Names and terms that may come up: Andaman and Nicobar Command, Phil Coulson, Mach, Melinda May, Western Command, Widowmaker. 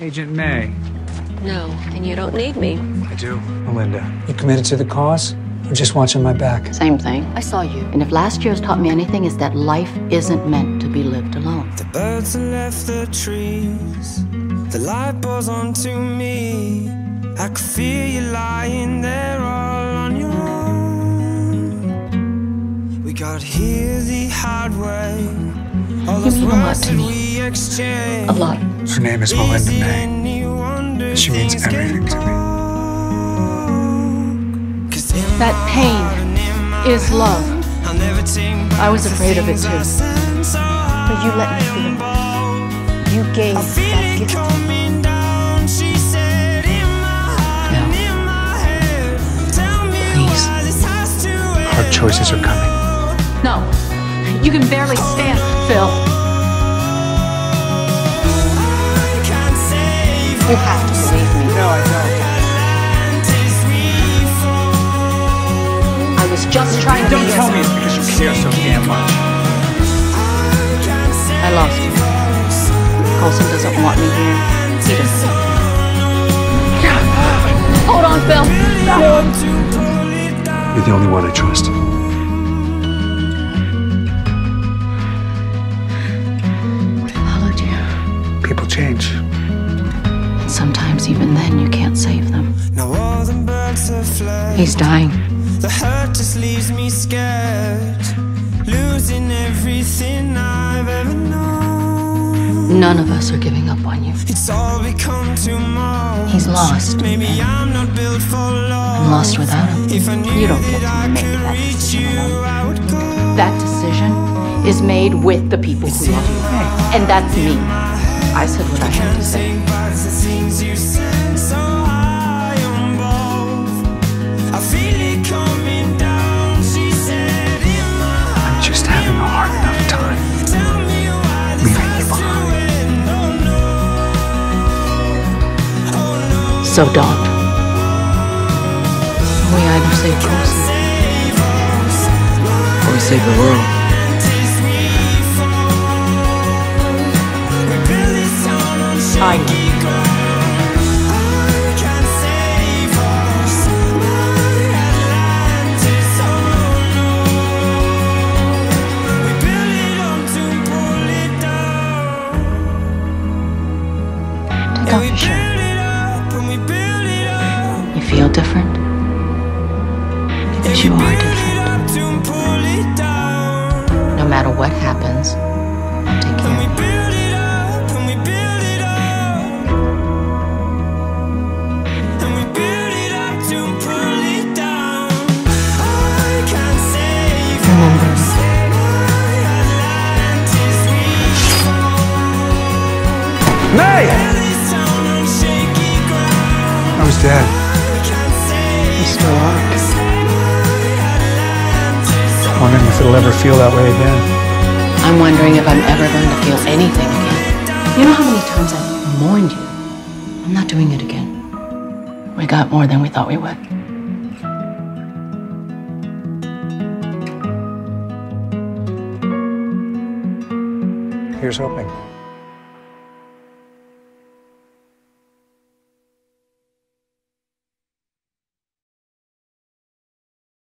Agent May. No, and you don't need me. I do, Melinda. You committed to the cause? Or just watching my back? Same thing. I saw you. And if last year's taught me anything, it's that life isn't meant to be lived alone. The birds left the trees. The light pours onto me. I could feel you lying there all on your own. We got here the hard way. All those words that we exchanged. A lot. Her name is Melinda May. She means everything to me. That pain is love. I was afraid of it too. But you let me feel it. You gave that gift. No. Please. Hard choices are coming. No. You can barely stand, Phil. You have to believe me. No, I don't. Just trying to be. Don't tell me it's because you care so damn much. I lost you. Coulson doesn't want me here. He doesn't. Hold on, Phil. No. You're the only one I trust. What followed you? People change. And sometimes even then you can't save them. He's dying. The hurt just leaves me scared, losing everything I've ever known. None of us are giving up on you. It's all become too much. He's lost. Maybe I'm not built for love. I'm lost without him. If I knew you don't get to make that decision alone. I would go. That decision is made with the people who love you, and that's me. I said what I had to say. So don't. We either save Coulson or we save the world. I know. Take off your shirt. Feel different? Because you are different. No matter what happens, I'll take care of you. Remember. May! I was dead. You still are. I'm wondering if it'll ever feel that way again. I'm wondering if I'm ever going to feel anything again. You know how many times I've warned you? I'm not doing it again. We got more than we thought we would. Here's hoping.